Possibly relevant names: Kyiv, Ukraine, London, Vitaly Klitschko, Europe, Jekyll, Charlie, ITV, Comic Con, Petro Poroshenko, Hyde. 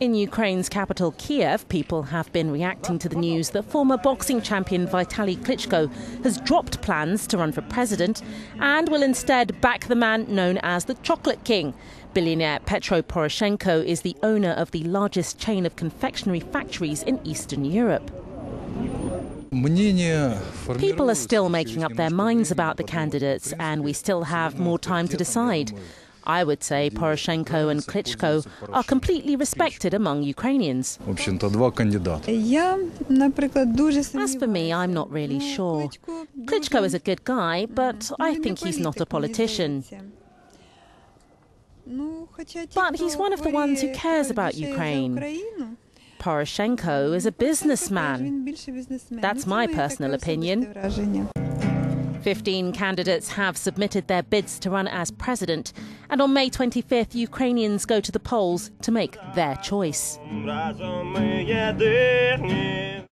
In Ukraine's capital, Kyiv, people have been reacting to the news that former boxing champion Vitaly Klitschko has dropped plans to run for president and will instead back the man known as the Chocolate King. Billionaire Petro Poroshenko is the owner of the largest chain of confectionery factories in Eastern Europe. People are still making up their minds about the candidates, and we still have more time to decide. I would say Poroshenko and Klitschko are completely respected among Ukrainians. As for me, I'm not really sure. Klitschko is a good guy, but I think he's not a politician. But he's one of the ones who cares about Ukraine. Poroshenko is a businessman. That's my personal opinion. 15 candidates have submitted their bids to run as president, and on May 25th, Ukrainians go to the polls to make their choice.